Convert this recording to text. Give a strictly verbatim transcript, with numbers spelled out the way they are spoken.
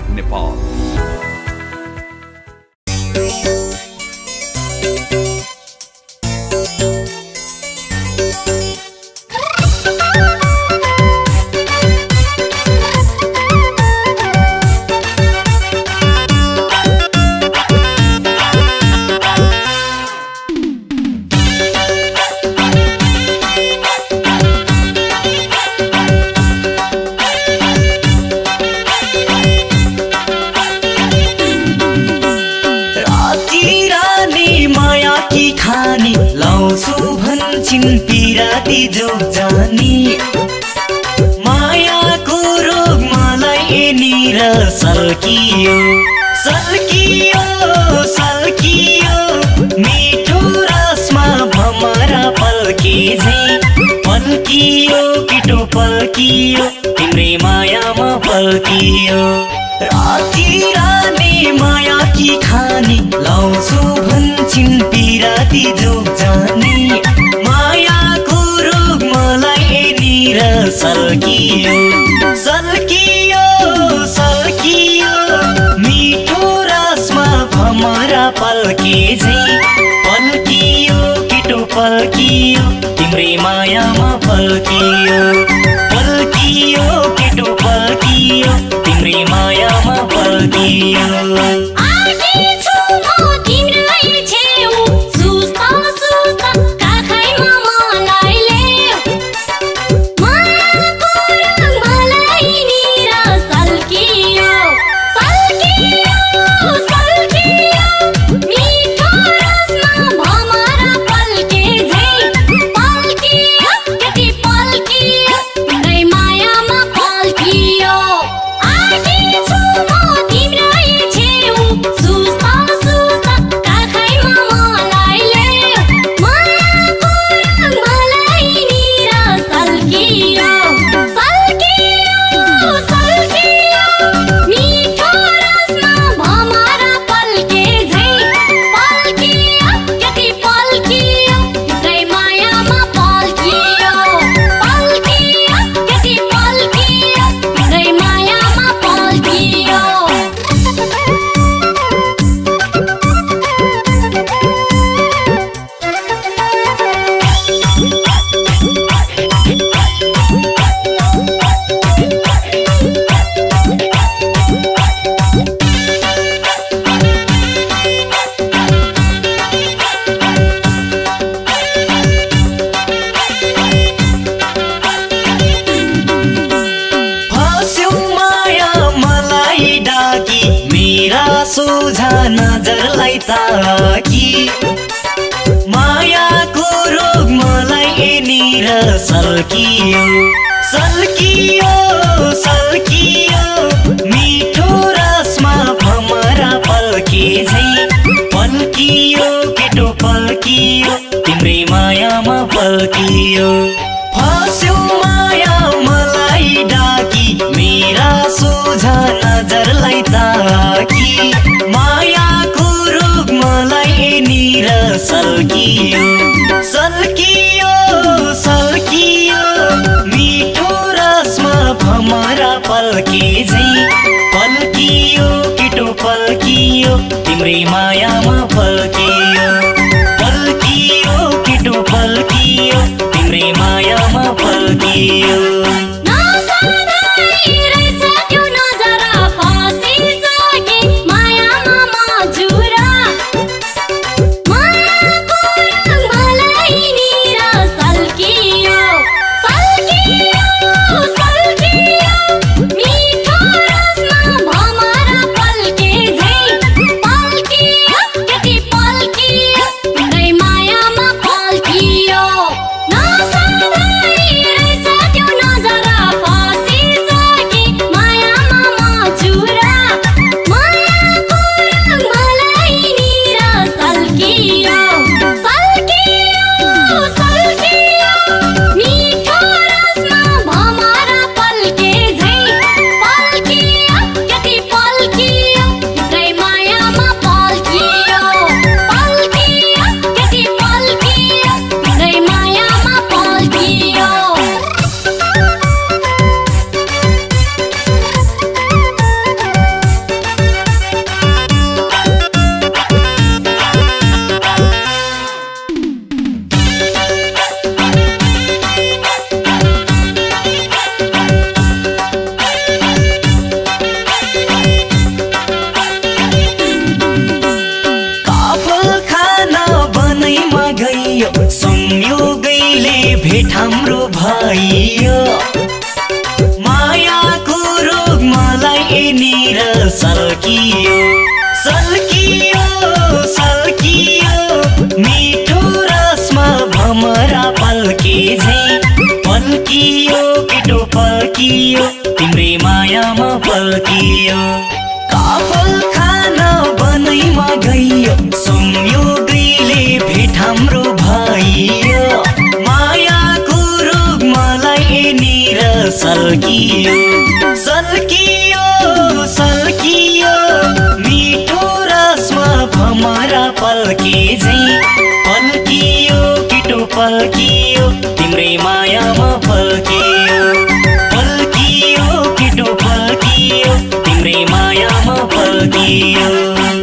Music Nepal. पिराती जो जानी माया को रोग मलाई निर सल्कियो सल्कियो सल्कियो मीठो रसमा भमरा पल्की झैं पल्कियो केटो पल्कियो तिम्रै मायामा पल्कियो। राति रानी माया कि खानी लाउँछु भन्छिन् पिराती जो जानी सल्कियो सल्कियो सल्कियो मीठो रसमा भमरा पल्की झैं पल्कियो केटो पल्कियो तिम्रै मायामा पल्कियो पल्कियो केटो पल्कियो तिम्रै मायामा पल्कियो। नजरलाई ताकी माया को रोग मलाई निर सल्कियो सल्कियो सल्कियो मीठो रसमा भमरा पल्की झैं पल्कियो केटो पल्कियो तिम्रै मायामा पल्कियो। फस्यौ माया मलाई डाकी मेरा सोझा नजरलाई ताकी माया को रोग मलाई निर सल्कियो सल्कियो सल्कियो मीठो रसमा भमरा पल्की झैं पल्कियो केटो पल्कियो तिम्रै मायामा पल्कियो पल्कियो केटो पल्कियो तिम्रै मायामा पल्कियो। Thank you। भाइयो सम्यो गैले भेट हाम्रो भाइयो मायाको रोग मलाई एनिर सल्कियो सल्कियो सल्कियो मिठो रसमा भमरा पल्के झै पल्कियो केटो पल्कियो तिम्रै मायामा पल्कियो काफल खाना बनैमा गइयो सम्यो गैले भेट हाम्रो भाइयो मायाको रोग मलाई एनिर सल्कियो सल्कियो सल्कियो मिठो रसमा भमरा पल्के झै पल्कियो केटो पल्कियो तिम्रै मायामा पल्कियो पल्कियो केटो पल्कियो तिम्रै मायामा पल्कियो।